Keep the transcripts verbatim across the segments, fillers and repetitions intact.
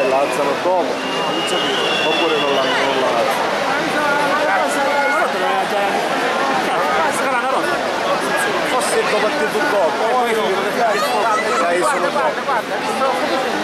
L'alzano dopo, oppure non la alzano. Forse è partito dopo, dai, sono dopo. Grazie.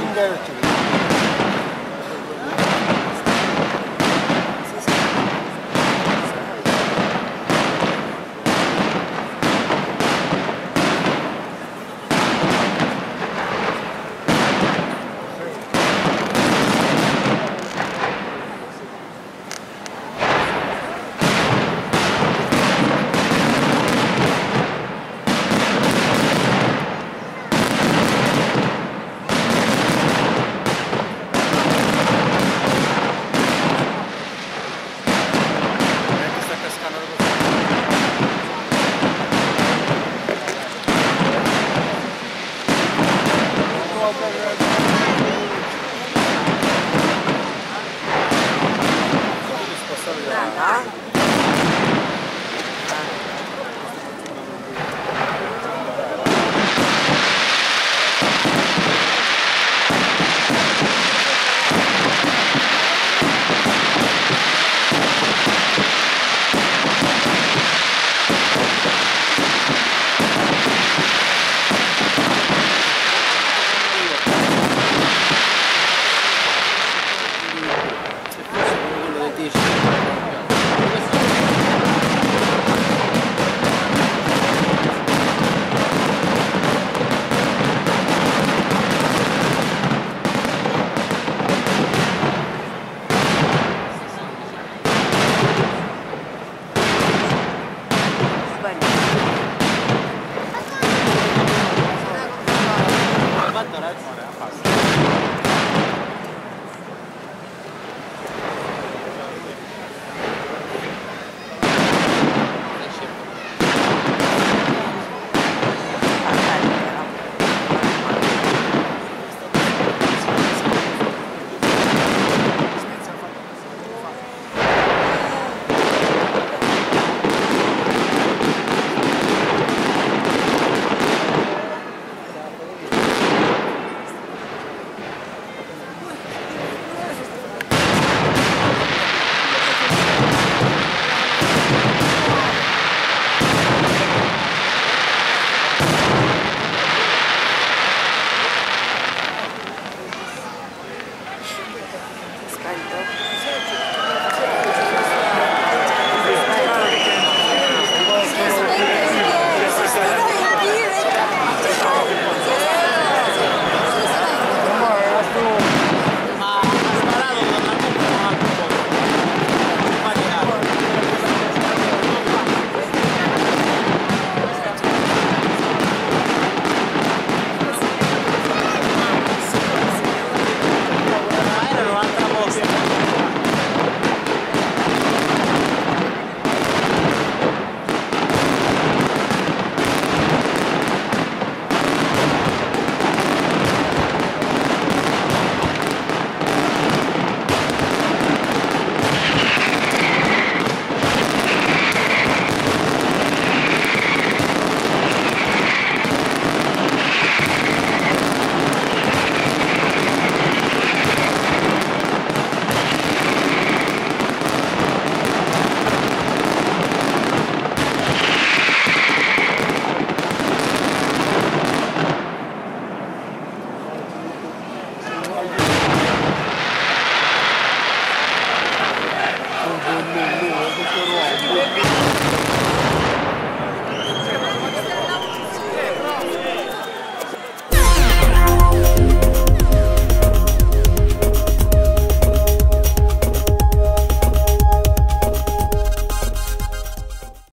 in there too. Ah,